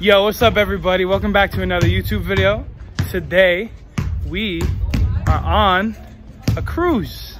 Yo, what's up everybody? Welcome back to another YouTube video. Today we are on a cruise.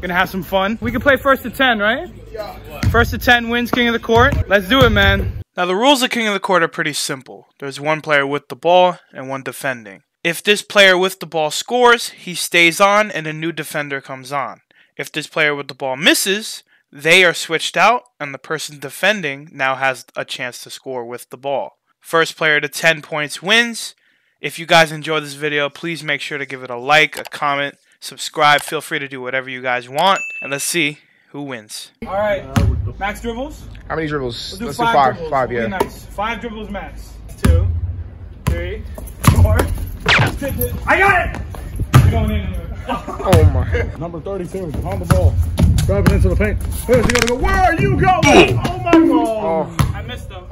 Gonna have some fun. We can play first to 10, right? Yeah. First to 10 wins King of the Court. Let's do it, man. Now the rules of King of the Court are pretty simple. There's one player with the ball and one defending. If this player with the ball scores, he stays on and a new defender comes on. If this player with the ball misses, they are switched out and the person defending now has a chance to score with the ball. First player to 10 points wins. If you guys enjoyed this video, please make sure to give it a like, a comment, subscribe. Feel free to do whatever you guys want. And let's see who wins. All right, max dribbles? How many dribbles? Let's do five. Dribbles. Five, yeah. Be nice. Five dribbles max. 2, 3, 4. I got it! You're going in anyway. Oh my. Number 32, on the ball. Driving into the paint. Here's the other go. Where are you going? Oh my God. Oh. I missed them.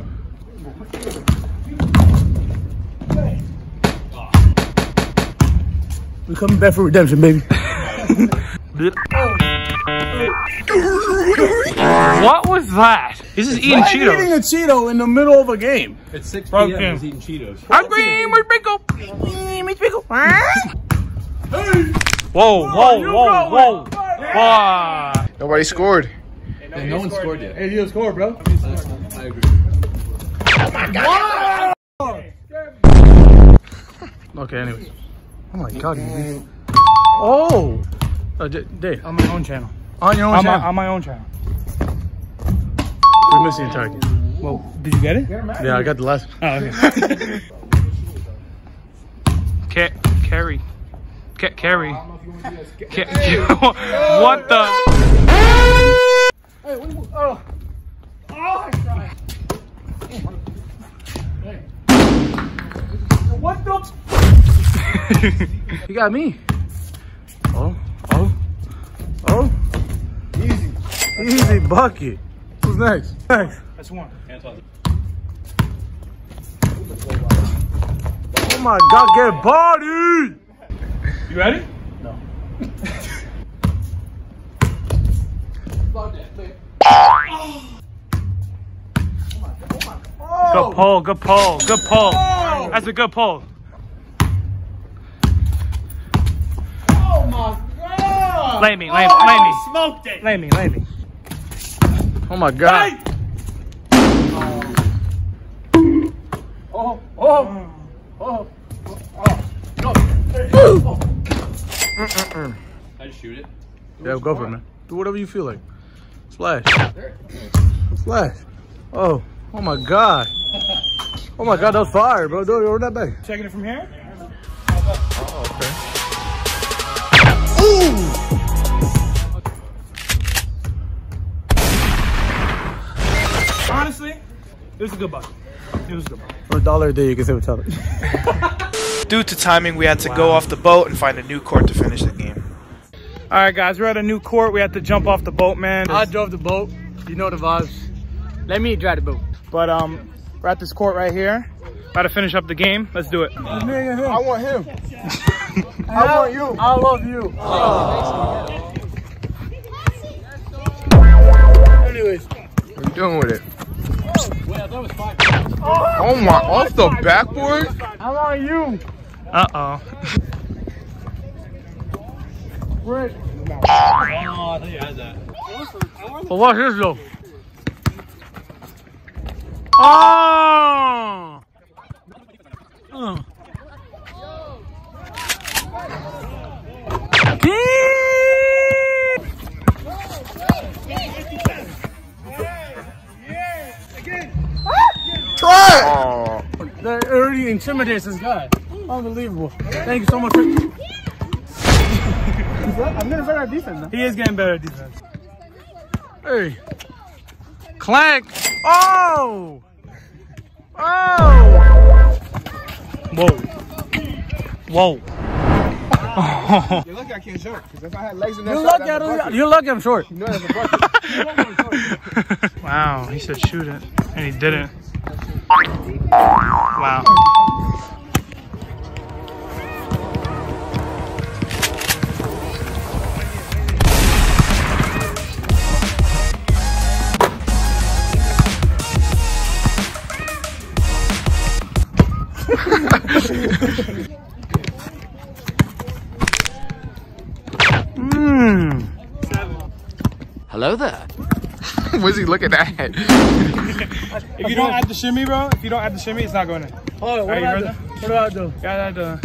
We're coming back for redemption, baby. What was that? This is eating Cheetos. Eating a Cheeto in the middle of a game. It's 6 p.m. He's eating Cheetos. I'm green with pickle. Whoa. Nobody scored. And no one scored yet. Hey, you don't score, bro. I agree. Oh my God. Okay, anyways. Oh my God. Oh! Dave. On my own channel. On your own channel? On my own channel. We missed the entire game. Well, did you get it? Yeah, I got the last one. Oh, okay. Carry. What the? Hey, what? Oh. Oh, I tried. Hey. What the? You got me. Oh. Easy bucket. Who's next? That's one. Oh my God, get bodied! You ready? No. Good pull, good pull, good pull. That's a good pull. Lay me. Smoked it. Lay me. Oh my God. Hey. Oh. I just shoot it. Yeah, go for it, man. Do whatever you feel like. Splash. Oh my God. Oh my God, that's fire, bro. Don't roll that back. Checking it from here. Oh, okay. Ooh. Honestly, it was a good bucket. For $1 a day, you can save a dollar. Due to timing, we had to go off the boat and find a new court to finish the game. All right, guys, we're at a new court. We had to jump off the boat, man. I drove the boat. You know the vibes. Let me drive the boat. But we're at this court right here. About to finish up the game. Let's do it. I want him. I want you. I love you. Oh. Anyways, what are you doing with it? Oh my, off the backboard? How about you? Uh-oh. But watch this though. Oh! That already intimidates this guy. Unbelievable. Thank you so much. I'm getting better at defense now. He is getting better at defense. Hey. Clank. Oh. Oh. Whoa. Oh. You're lucky I can't jump. Because if I had legs in that you're lucky I'm short. You know that's a bucket. Wow. He said shoot it. And he didn't. Wow. Hello there. What's he looking at? If you don't add the shimmy, bro, if you don't add the shimmy, it's not going in. Hold on, what do I do? Yeah, that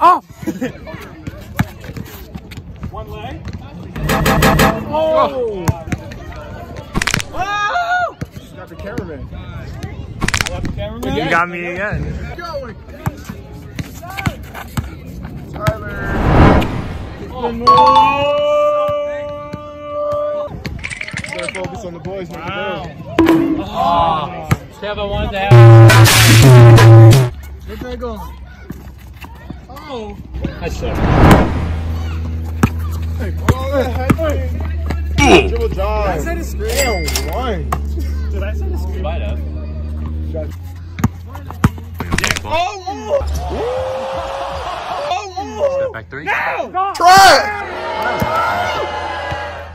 oh! One leg. Oh! Oh! You got the cameraman. You got me again. Going. Tyler. Oh, no! Gotta focus on the boys, not the girls. Wow. Oh. Kevin wanted to have. Where's that going? Oh. That's it. Hey, hey. Good job. Did I say the screen? One. Did I say the screen? Might have. Oh! Step back three. No! Try it!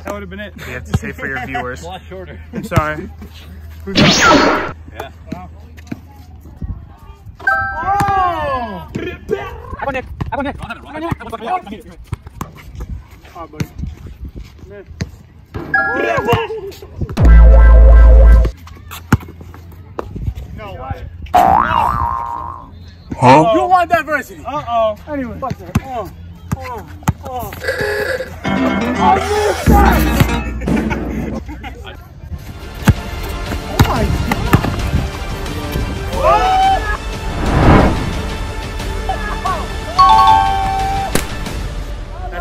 That would have been it. You have to say for your viewers. A lot shorter. I'm sorry. Yeah. Wow. Oh! I got Nick. I got Nick. Oh, buddy. No way. Huh? You don't want diversity. Uh-oh. Anyway. Fuck that. Oh. Oh. Oh. Oh my God. Whoa!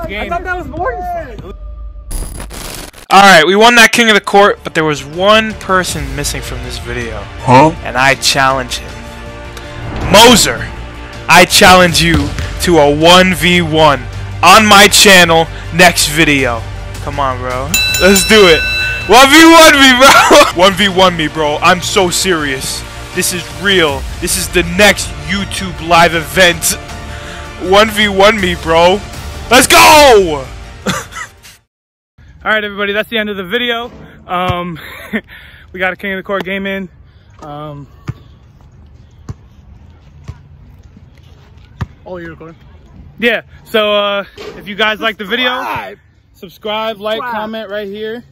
Game. I thought that was boring. Alright, we won that King of the Court, but there was one person missing from this video. Huh? And I challenge him. Moser, I challenge you to a 1v1 on my channel next video. Come on, bro. Let's do it. 1v1 me, bro. 1v1 me, bro. I'm so serious. This is real. This is the next YouTube live event. 1v1 me, bro. Let's go! Alright everybody, that's the end of the video. We got a King of the Court game in. Oh, you're recording? Yeah, so if you guys like the video, subscribe, like, comment right here.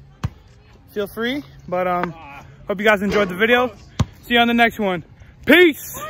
Feel free, but hope you guys enjoyed the video. See you on the next one. Peace!